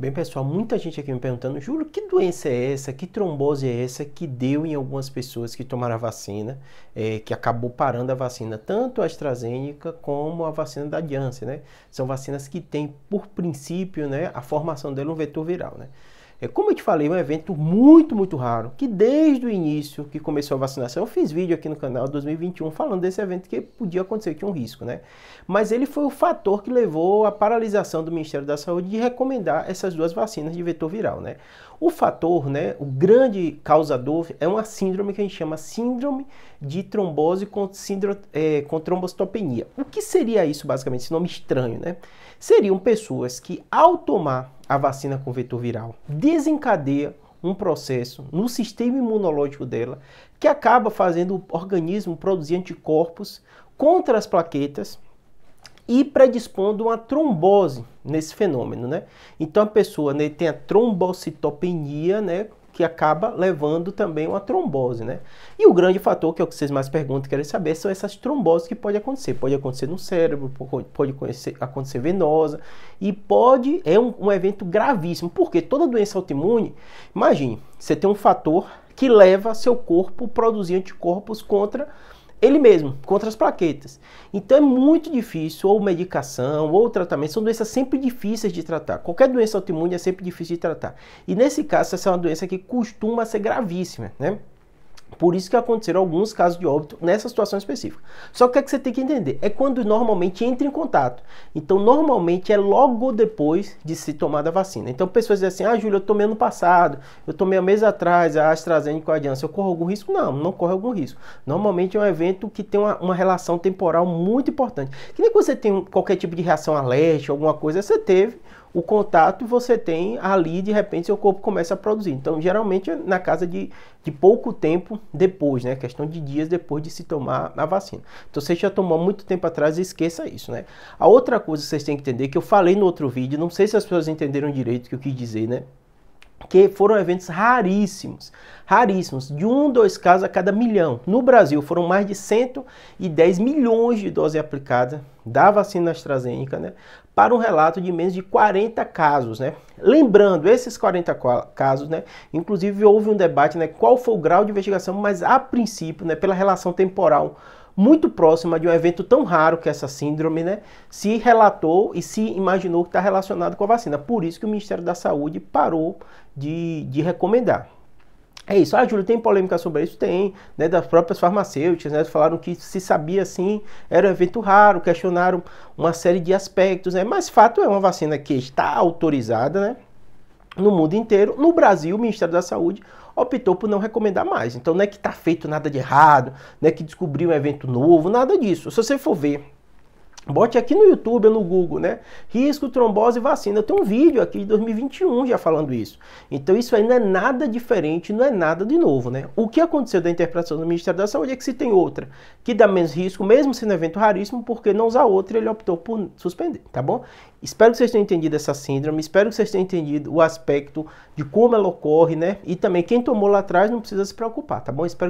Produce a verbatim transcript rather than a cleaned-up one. Bem, pessoal, muita gente aqui me perguntando, Júlio, que doença é essa? Que trombose é essa que deu em algumas pessoas que tomaram a vacina, é, que acabou parando a vacina, tanto a AstraZeneca como a vacina da Janssen, né? São vacinas que têm, por princípio, né, a formação dela um vetor viral, né? É, como eu te falei, é um evento muito, muito raro, que desde o início que começou a vacinação, eu fiz vídeo aqui no canal dois mil e vinte e um falando desse evento que podia acontecer, que tinha um risco, né? Mas ele foi o fator que levou à paralisação do Ministério da Saúde de recomendar essas duas vacinas de vetor viral, né? O fator, né, o grande causador é uma síndrome que a gente chama Síndrome de Trombose com, síndrome, é, com Trombocitopenia. O que seria isso, basicamente, esse nome estranho, né? Seriam pessoas que, ao tomar a vacina com vetor viral, desencadeia um processo no sistema imunológico dela que acaba fazendo o organismo produzir anticorpos contra as plaquetas e predispondo uma trombose nesse fenômeno, né? Então a pessoa, né, tem a trombocitopenia, né, que acaba levando também uma trombose, né? E o grande fator, que é o que vocês mais perguntam e querem saber, são essas tromboses que pode acontecer. Pode acontecer no cérebro, pode acontecer venosa e pode... É um, um evento gravíssimo, porque toda doença autoimune, imagine, você tem um fator que leva seu corpo a produzir anticorpos contra ele mesmo, contra as plaquetas. Então é muito difícil, ou medicação, ou tratamento, são doenças sempre difíceis de tratar. Qualquer doença autoimune é sempre difícil de tratar. E nesse caso, essa é uma doença que costuma ser gravíssima, né? Por isso que aconteceram alguns casos de óbito nessa situação específica. Só que o que você tem que entender é quando normalmente entra em contato. Então, normalmente é logo depois de se tomar a vacina. Então, pessoas dizem assim, ah, Júlio, eu tomei ano passado, eu tomei um mês atrás, a AstraZeneca ou a Janssen, eu corro algum risco? Não, não corre algum risco. Normalmente é um evento que tem uma, uma relação temporal muito importante. Que nem quando você tem qualquer tipo de reação alérgica, alguma coisa, você teve o contato e você tem ali, de repente, seu corpo começa a produzir. Então, geralmente, é na casa de, de pouco tempo depois, né? Questão de dias depois de se tomar a vacina. Então, você já tomou muito tempo atrás, esqueça isso, né? A outra coisa que vocês têm que entender, que eu falei no outro vídeo, não sei se as pessoas entenderam direito o que eu quis dizer, né? Que foram eventos raríssimos, raríssimos, de um, dois casos a cada milhão. No Brasil foram mais de cento e dez milhões de doses aplicadas da vacina AstraZeneca, né, para um relato de menos de quarenta casos, né? Lembrando, esses quarenta casos, né, inclusive houve um debate, né, qual foi o grau de investigação, mas a princípio, né, pela relação temporal muito próxima de um evento tão raro que essa síndrome, né, se relatou e se imaginou que está relacionado com a vacina. Por isso que o Ministério da Saúde parou de, de recomendar. É isso. Ah, Júlio, tem polêmica sobre isso? Tem, né, das próprias farmacêuticas, né, falaram que se sabia assim, era um evento raro, questionaram uma série de aspectos, né, mas fato é uma vacina que está autorizada, né, no mundo inteiro. No Brasil, o Ministério da Saúde optou por não recomendar mais. Então não é que está feito nada de errado, não é que descobriu um evento novo, nada disso. Se você for ver, bote aqui no YouTube ou no Google, né? Risco, trombose e vacina. Eu tenho um vídeo aqui de dois mil e vinte e um já falando isso. Então isso aí não é nada diferente, não é nada de novo, né? O que aconteceu da interpretação do Ministério da Saúde é que se tem outra que dá menos risco, mesmo sendo um evento raríssimo, porque não usar outra, ele optou por suspender, tá bom? Espero que vocês tenham entendido essa síndrome, espero que vocês tenham entendido o aspecto de como ela ocorre, né? E também quem tomou lá atrás não precisa se preocupar, tá bom? Espero